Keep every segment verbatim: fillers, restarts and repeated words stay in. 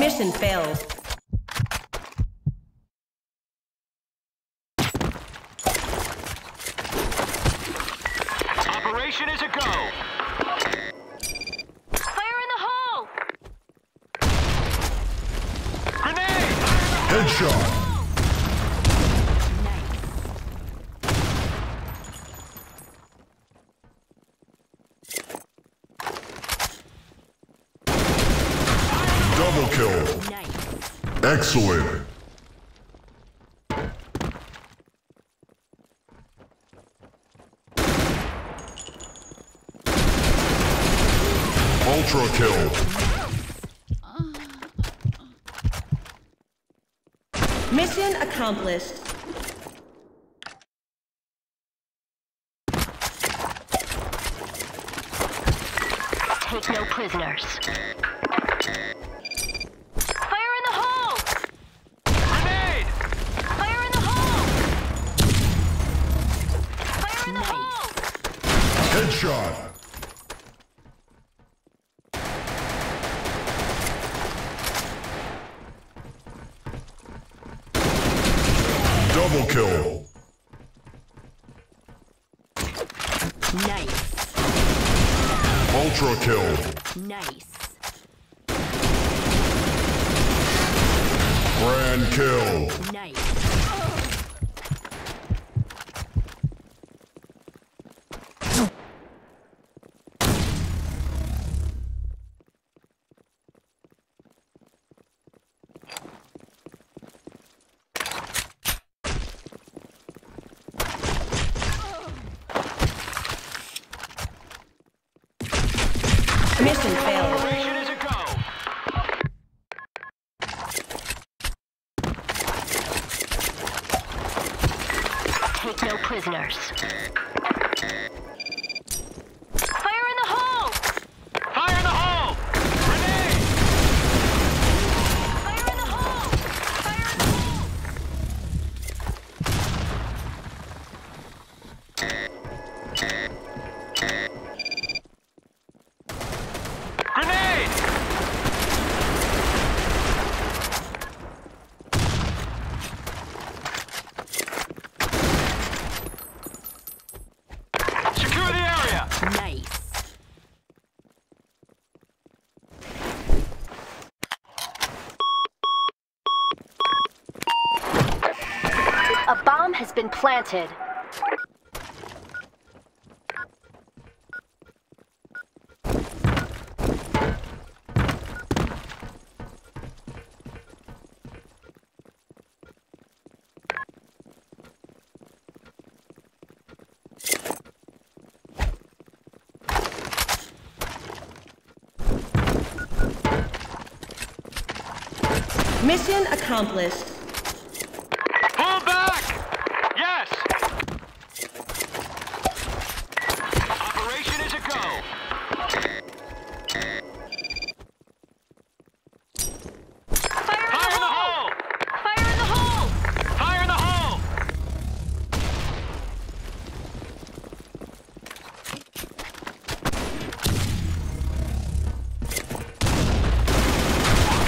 Mission failed. Operation is a go. Fire in the hole. Grenade. Headshot. Excellent. Ultra kill. Mission accomplished. Take no prisoners. Shot. Double kill. Nice. Ultra kill. Nice. Grand kill. Nice. Mission failed. Operation is a go. Take no prisoners. Fire in the hole! Fire in the hole! Grenade! Fire in the hole! Fire in the hole! A bomb has been planted. Mission accomplished.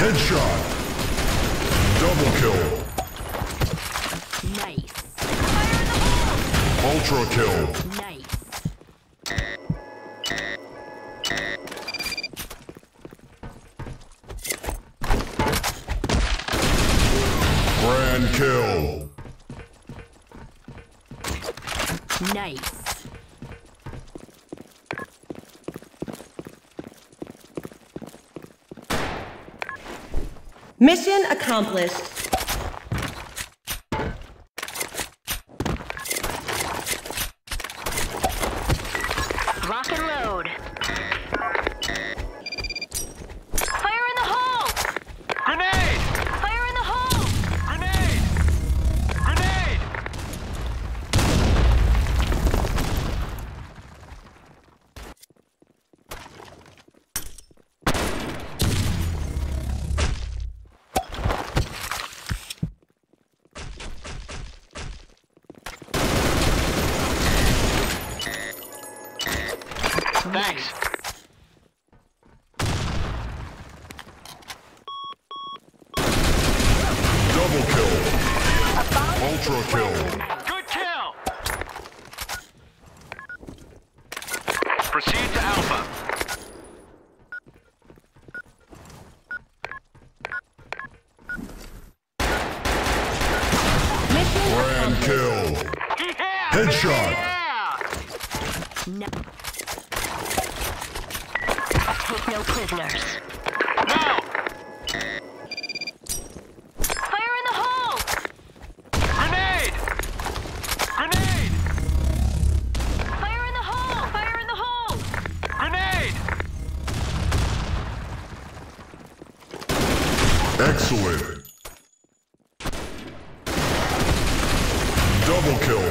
Headshot. Double kill. Nice. Fire in the hole. Ultra kill. Nice. Grand kill. Nice. Mission accomplished. Rock and load. Fire in the hole! Grenade! Fire in the hole! Grenade! Thanks. Ultra kill. Good kill. Proceed to Alpha. Kill. Yeah, headshot. Yeah. No. I'll take no prisoners. Now. Fire in the hole. Grenade. Grenade. Fire in the hole. Fire in the hole. Grenade. Excellent. Double kill.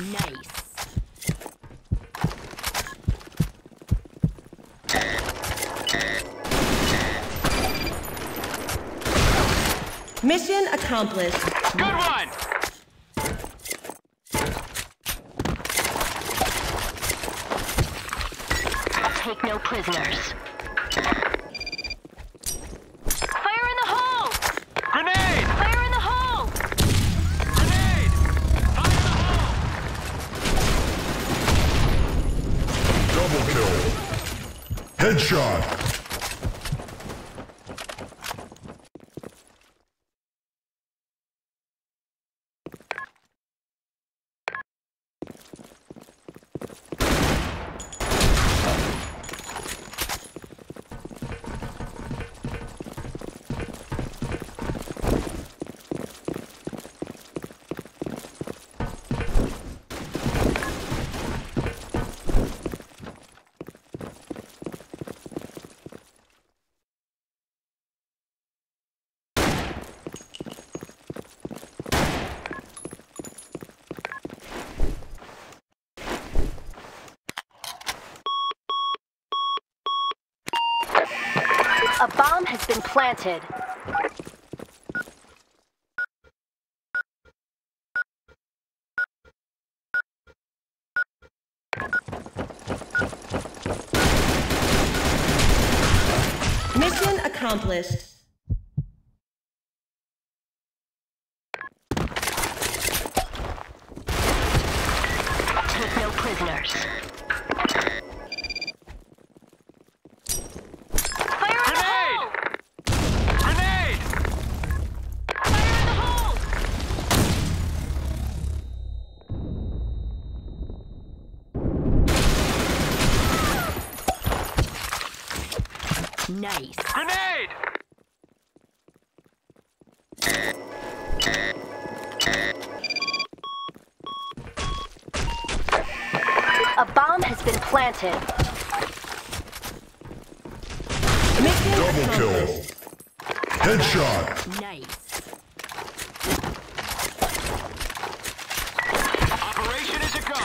Nice. Mission accomplished. Good one. I'll take no prisoners. Headshot. A bomb has been planted. Mission accomplished. Take no prisoners. Nice. Grenade! A bomb has been planted. Mission Double kill. Headshot. Nice. Operation is a go.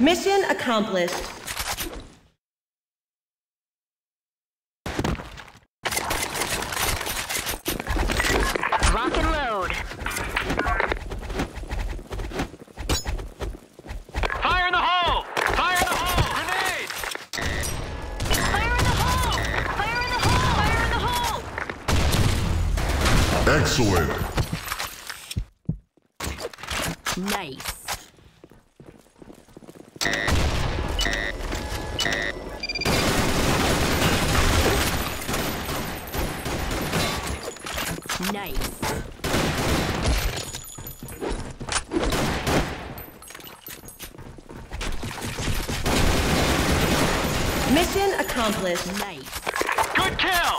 Mission accomplished. Rock and load. Fire in the hole! Fire in the hole! Grenade! Fire in the hole! Fire in the hole! Fire in the hole! Excellent. Nice. Nice. Mission accomplished. Nice. Good kill!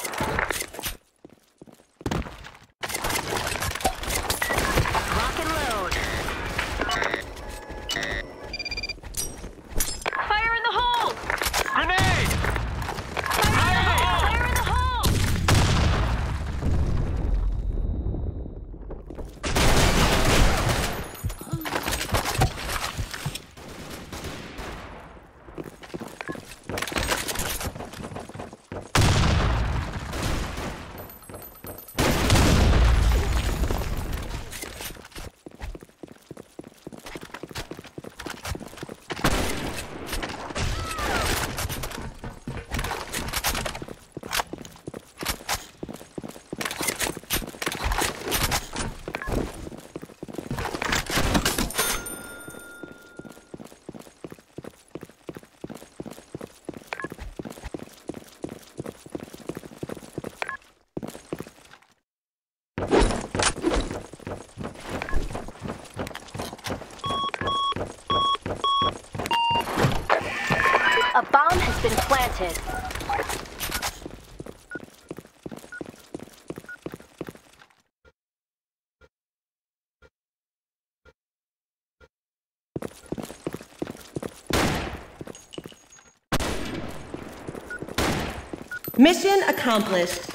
Rock and load. Fire in the hole! Grenade! Fire in the hole! Fire in the hole! A bomb has been planted. Mission accomplished.